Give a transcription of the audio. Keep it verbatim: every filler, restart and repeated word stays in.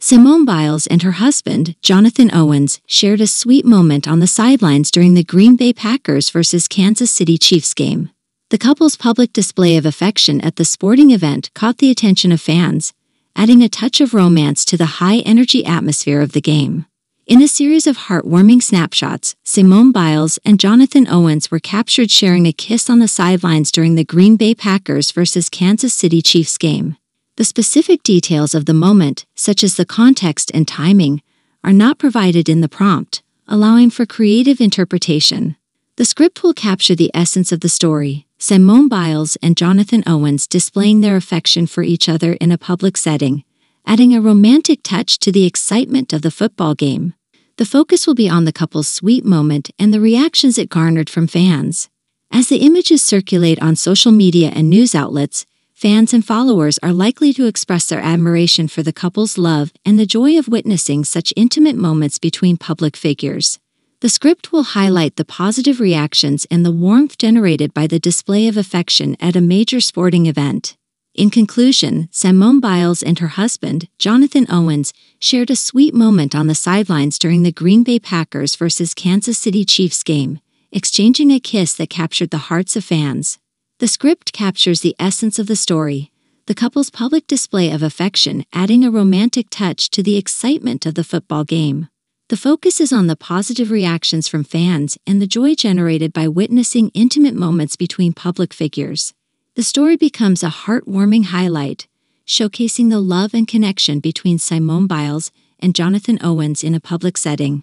Simone Biles and her husband, Jonathan Owens, shared a sweet moment on the sidelines during the Green Bay Packers versus Kansas City Chiefs game. The couple's public display of affection at the sporting event caught the attention of fans, adding a touch of romance to the high-energy atmosphere of the game. In a series of heartwarming snapshots, Simone Biles and Jonathan Owens were captured sharing a kiss on the sidelines during the Green Bay Packers versus Kansas City Chiefs game. The specific details of the moment, such as the context and timing, are not provided in the prompt, allowing for creative interpretation. The script will capture the essence of the story, Simone Biles and Jonathan Owens displaying their affection for each other in a public setting, adding a romantic touch to the excitement of the football game. The focus will be on the couple's sweet moment and the reactions it garnered from fans. As the images circulate on social media and news outlets, fans and followers are likely to express their admiration for the couple's love and the joy of witnessing such intimate moments between public figures. The script will highlight the positive reactions and the warmth generated by the display of affection at a major sporting event. In conclusion, Simone Biles and her husband, Jonathan Owens, shared a sweet moment on the sidelines during the Green Bay Packers versus Kansas City Chiefs game, exchanging a kiss that captured the hearts of fans. The script captures the essence of the story, the couple's public display of affection adding a romantic touch to the excitement of the football game. The focus is on the positive reactions from fans and the joy generated by witnessing intimate moments between public figures. The story becomes a heartwarming highlight, showcasing the love and connection between Simone Biles and Jonathan Owens in a public setting.